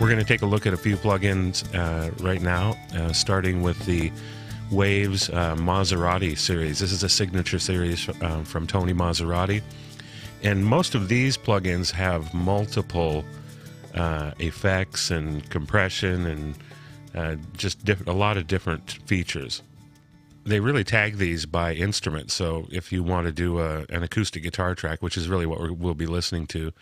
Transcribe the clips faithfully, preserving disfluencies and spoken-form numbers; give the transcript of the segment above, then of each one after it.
We're going to take a look at a few plugins uh, right now, uh, starting with the Waves uh, Maserati series. This is a signature series uh, from Tony Maserati. And most of these plugins have multiple uh, effects and compression and uh, just diff a lot of different features. They really tag these by instrument. So if you want to do a, an acoustic guitar track, which is really what we're, we'll be listening to,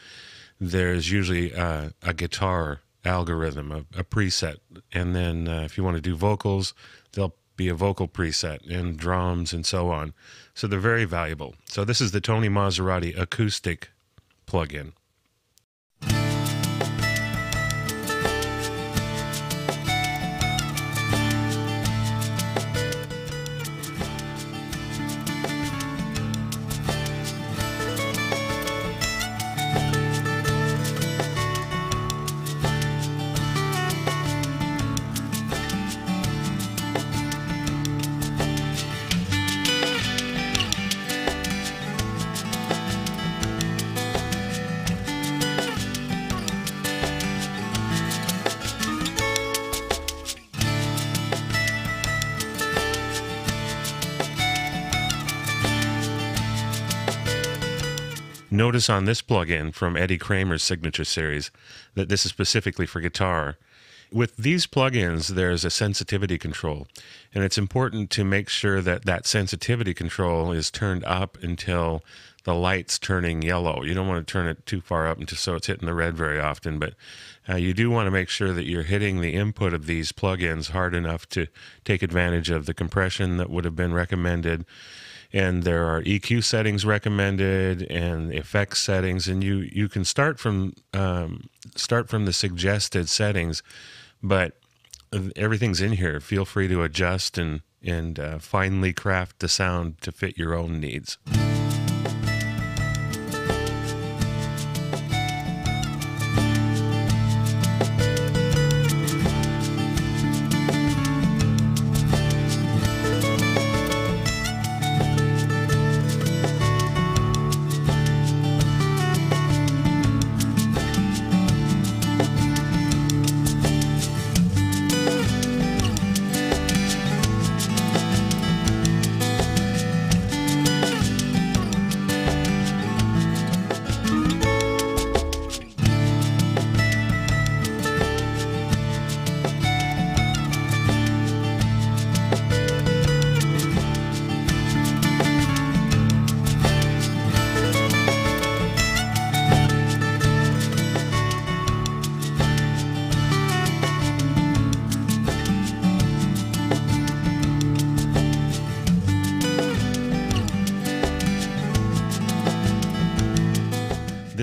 there's usually uh, a guitar algorithm, a, a preset. And then uh, if you want to do vocals, they'll be a vocal preset, and drums, and so on. So they're very valuable. So this is the Tony Maserati acoustic plugin. Notice on this plugin from Eddie Kramer's signature series that this is specifically for guitar. With these plugins, there's a sensitivity control, and it's important to make sure that that sensitivity control is turned up until the light's turning yellow. You don't want to turn it too far up until so it's hitting the red very often, but uh, you do want to make sure that you're hitting the input of these plugins hard enough to take advantage of the compression that would have been recommended. And there are E Q settings recommended and effects settings, and you you can start from um, start from the suggested settings, but everything's in here. Feel free to adjust and and uh, finely craft the sound to fit your own needs.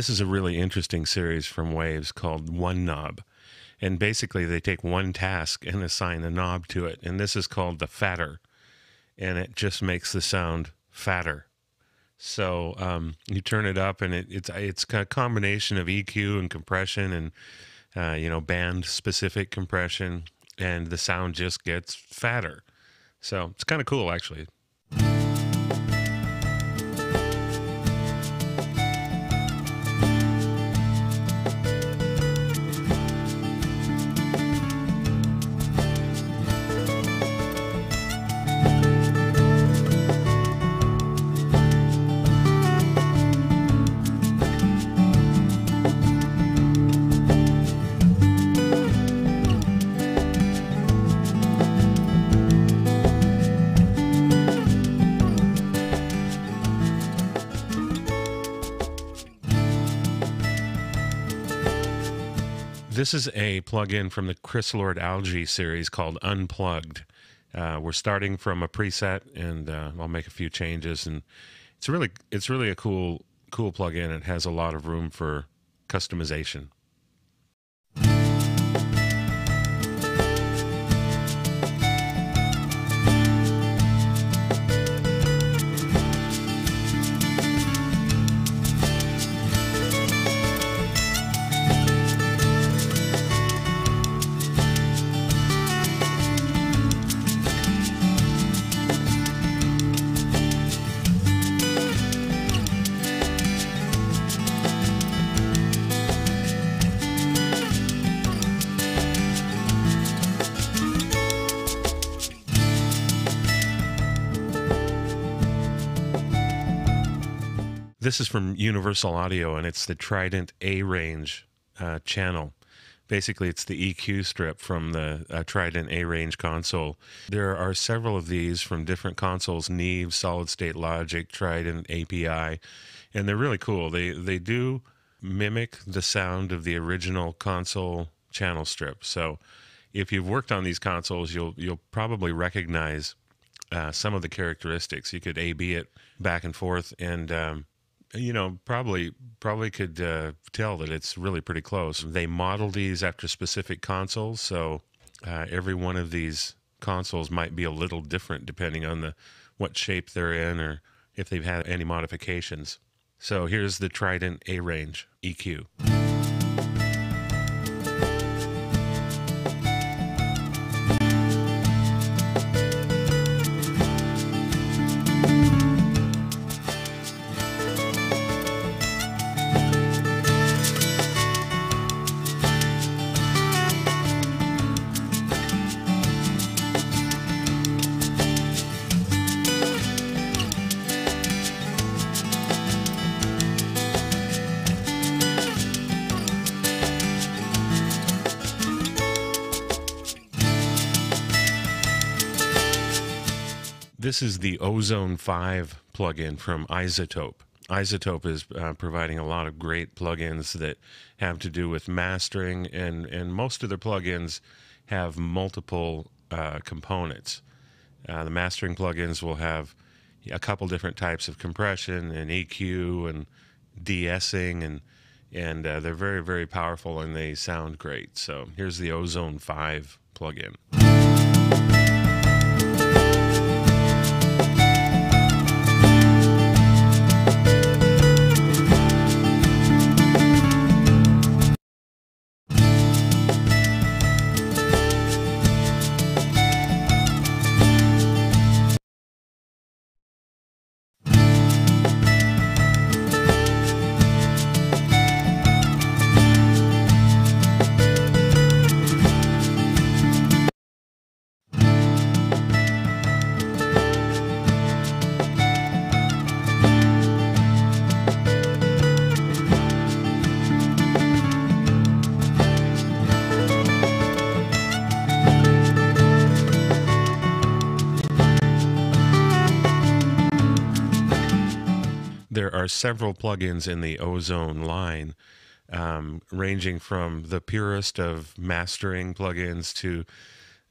This is a really interesting series from Waves called One Knob. And basically they take one task and assign a knob to it. And this is called the fatter. And it just makes the sound fatter. So um, you turn it up, and it, it's, it's a combination of E Q and compression and, uh, you know, band specific compression, and the sound just gets fatter. So it's kind of cool, actually. This is a plugin from the Chris Lord Alge series called Unplugged. Uh, we're starting from a preset, and uh, I'll make a few changes. And it's really, it's really a cool, cool plugin. It has a lot of room for customization. This is from Universal Audio, and it's the Trident A-Range uh, channel. Basically, it's the E Q strip from the uh, Trident A-Range console. There are several of these from different consoles, Neve, Solid State Logic, Trident, A P I, and they're really cool. They, they do mimic the sound of the original console channel strip. So if you've worked on these consoles, you'll, you'll probably recognize uh, some of the characteristics. You could A B it back and forth, and um, you know, probably probably could uh, tell that it's really pretty close. They model these after specific consoles, so uh, every one of these consoles might be a little different depending on the what shape they're in or if they've had any modifications. So here's the Trident A-Range E Q. This is the Ozone five plugin from iZotope. iZotope is uh, providing a lot of great plugins that have to do with mastering, and, and most of their plugins have multiple uh, components. Uh, the mastering plugins will have a couple different types of compression and E Q and de-essing, and, and uh, they're very, very powerful and they sound great. So here's the Ozone five plugin. There are several plugins in the Ozone line, um, ranging from the purest of mastering plugins to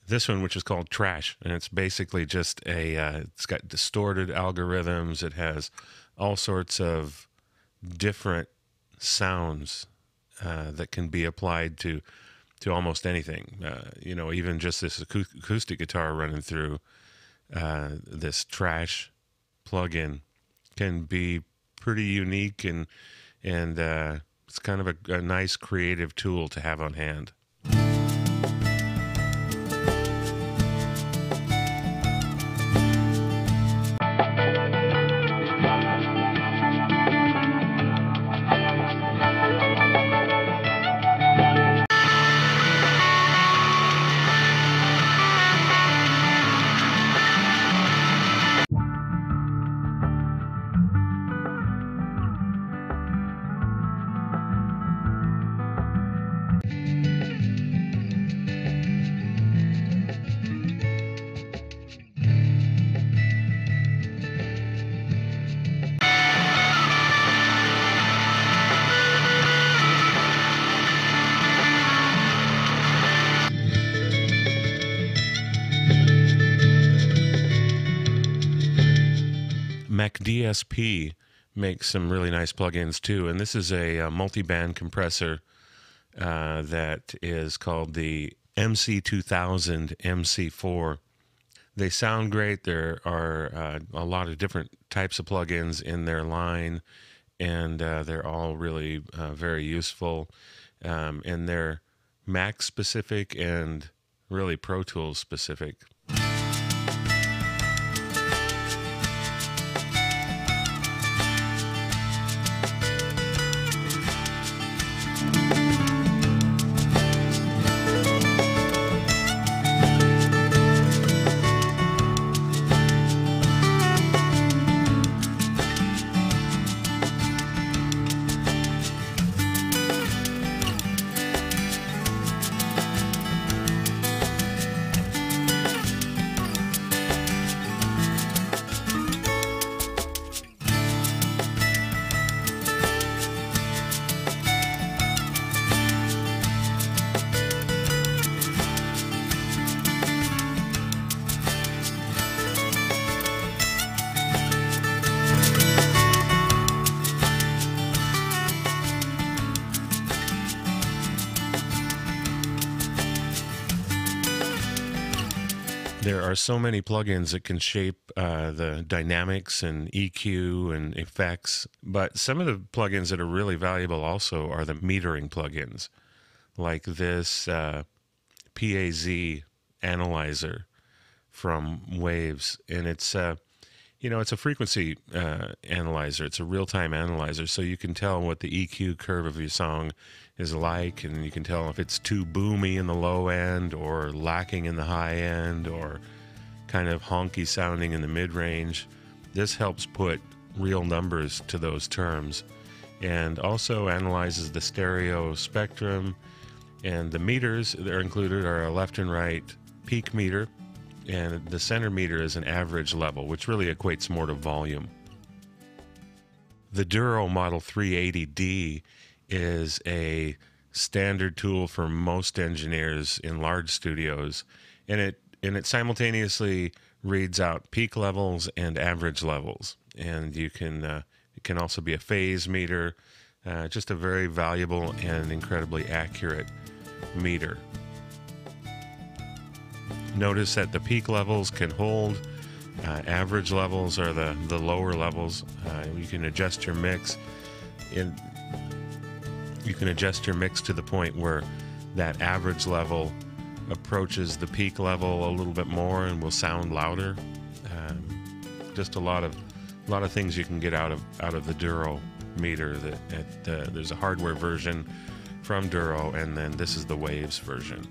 this one, which is called Trash. And it's basically just a, uh, it's got distorted algorithms. It has all sorts of different sounds uh, that can be applied to, to almost anything. Uh, you know, even just this acoustic guitar running through uh, this Trash plugin can be pretty unique, and and uh, it's kind of a, a nice creative tool to have on hand. D S P makes some really nice plugins too, and this is a, a multi-band compressor uh, that is called the M C two thousand M C four. They sound great. There are uh, a lot of different types of plugins in their line, and uh, they're all really uh, very useful, um, and they're Mac specific and really Pro Tools specific. There are so many plugins that can shape uh, the dynamics and E Q and effects, but some of the plugins that are really valuable also are the metering plugins, like this uh, P A Z analyzer from Waves, and it's uh, you know, it's a frequency uh, analyzer. It's a real-time analyzer, so you can tell what the E Q curve of your song is like, and you can tell if it's too boomy in the low end or lacking in the high end or kind of honky sounding in the mid-range. This helps put real numbers to those terms and also analyzes the stereo spectrum. And the meters that are included are a left and right peak meter, and the center meter is an average level, which really equates more to volume. The Duro Model three eighty D is a standard tool for most engineers in large studios, and it and it simultaneously reads out peak levels and average levels. And you can uh, it can also be a phase meter, uh, just a very valuable and incredibly accurate meter. Notice that the peak levels can hold, uh, average levels are the, the lower levels. Uh, you can adjust your mix. In, you can adjust your mix to the point where that average level approaches the peak level a little bit more and will sound louder. Um, just a lot of a lot of things you can get out of out of the Duro meter. That, that uh, there's a hardware version from Duro, and then this is the Waves version.